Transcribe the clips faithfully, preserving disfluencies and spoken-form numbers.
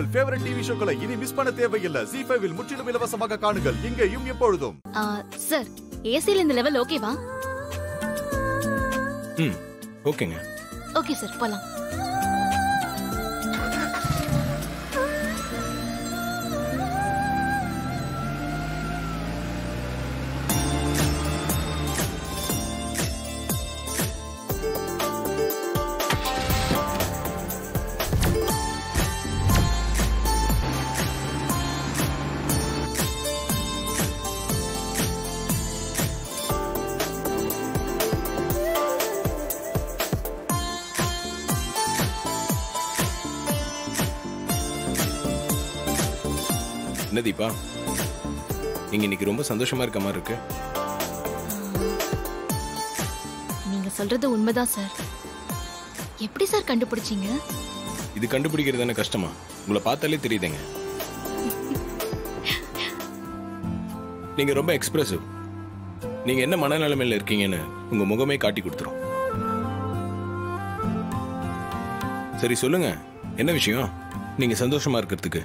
உங்கள் favourite TV ஷோக்களை இனி miss பண்ண தேவையில்லை. ஜீ ஃபைவ் இல் முற்றிலும் இலவசமாக காணுங்கள் இங்கேயும் எப்பொழுதும். சார், ஏசில இந்த லெவல் ஓகேவா? ம், ஓகேங்க. ஓகே சார், போலாம். தீபா, நீங்க இன்னைக்கு ரொம்ப சந்தோஷமா இருக்க மாதிரி இருக்கு. நீங்க சொல்றது உண்மைதான் சார். எப்படி சார் கண்டுபிடிச்சீங்க? இது கண்டுபிடிக்கிறது என்ன கஷ்டமா? உங்களை பார்த்தாலே தெரியுதுங்க. நீங்க ரொம்ப எக்ஸ்பிரசிவ். நீங்க என்ன மனநிலைமையில இருக்கீங்கன்னு உங்க முகமே காட்டி கொடுத்துரும். சரி சொல்லுங்க, என்ன விஷயம்? நீங்க சந்தோஷமா இருக்கிறதுக்கு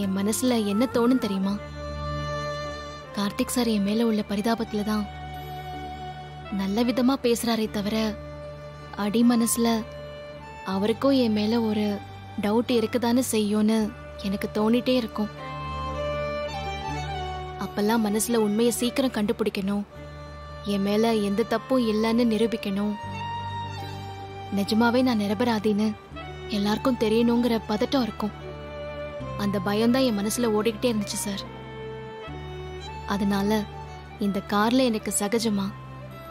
என் மனசுல என்ன தோணும் தெரியுமா? கார்த்திக் சார் என் மேல உள்ள பரிதாபத்துல தான் நல்ல விதமா பேசுறாரே தவிர, அடி மனசுல அவருக்கும் என் மேல ஒரு டவுட் இருக்குதான்னு செய்யும்னு எனக்கு தோணிட்டே இருக்கும். அப்பெல்லாம் மனசுல உண்மையை சீக்கிரம் கண்டுபிடிக்கணும், என் மேல எந்த தப்பும் இல்லைன்னு நிரூபிக்கணும், நிஜமாவே நான் நிரபராதின்னு எல்லாருக்கும் தெரியணுங்கிற பதட்டம் இருக்கும். அந்த பயம்தான் என் மனசுல ஓடிக்கிட்டே இருந்துச்சு சார். அதனால இந்த கார்ல எனக்கு சகஜமா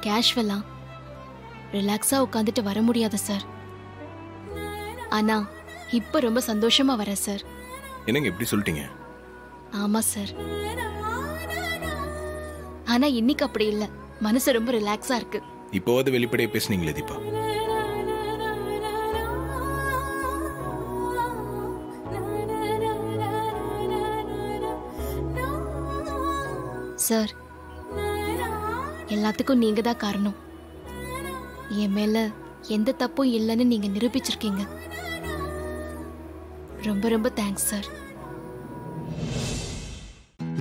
கேஷுவலா ரிலாக்ஸா உட்காந்துட்டு வர முடியாது சார். ஆனா இப்ப ரொம்ப சந்தோஷமா வர சார். என்னங்க இப்படி சொல்லிட்டீங்க? ஆமா சார், ஆனா இன்னைக்கு அப்படி இல்ல, மனசு ரொம்ப ரிலாக்ஸா இருக்கு. இப்போது வெளிப்படையா பேசுனீங்களே தீபா. சார், எல்லாத்துக்கும் நீங்க தான் காரணம். என் மேல எந்த தப்பும் இல்லைன்னு நீங்க நிரூபிச்சிருக்கீங்க. ரொம்ப ரொம்ப தேங்க்ஸ் சார்.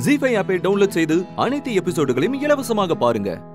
ஜீ ஃபைவ் ஆப்பை டவுன்லோட் செய்து அனைத்து எபிசோடுகளையும் இலவசமாக பாருங்க.